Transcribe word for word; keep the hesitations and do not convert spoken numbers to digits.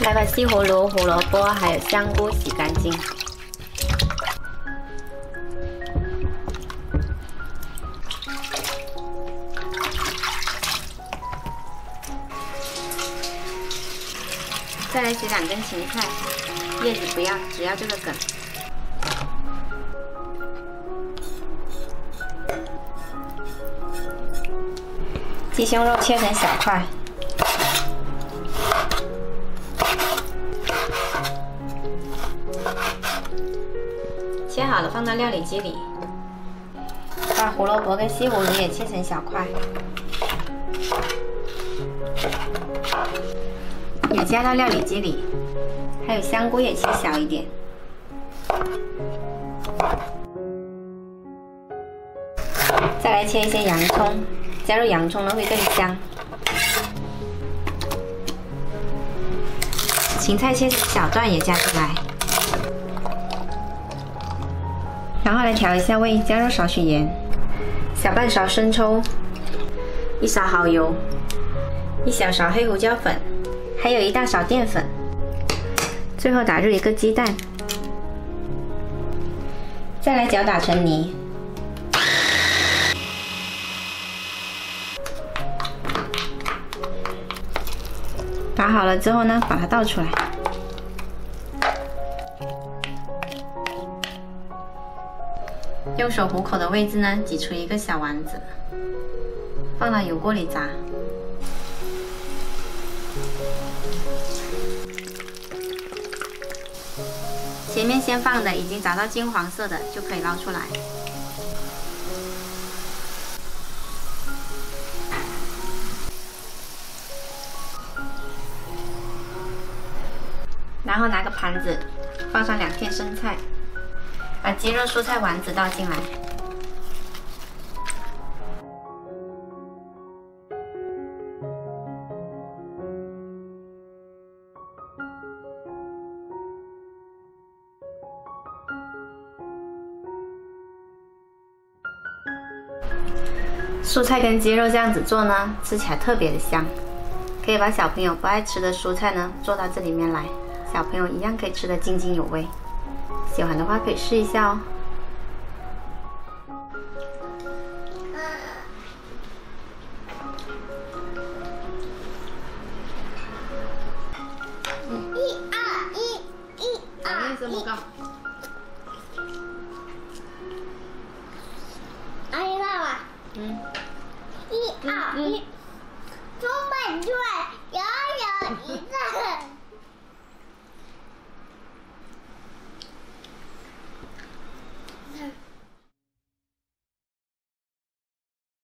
再把西葫芦、胡萝卜还有香菇洗干净。 再来洗两根芹菜，叶子不要，只要这个梗。鸡胸肉切成小块。切好了放到料理机里。把胡萝卜跟西葫芦也切成小块。 也加到料理机里，还有香菇也切小一点。再来切一些洋葱，加入洋葱呢会更香。芹菜切小段也加进来，然后来调一下味，加入少许盐，小半勺生抽，一勺蚝油，一小勺黑胡椒粉。 还有一大勺淀粉，最后打入一个鸡蛋，再来搅打成泥。打好了之后呢，把它倒出来。用手虎口的位置呢，挤出一个小丸子，放到油锅里炸。 前面先放的已经炸到金黄色的，就可以捞出来。然后拿个盘子，放上两片生菜，把鸡肉蔬菜丸子倒进来。 蔬菜跟鸡肉这样子做呢，吃起来特别的香，可以把小朋友不爱吃的蔬菜呢做到这里面来，小朋友一样可以吃得津津有味。喜欢的话可以试一下哦。嗯、一二一，一二一。啊 嗯，一二一，充满对，摇摇一。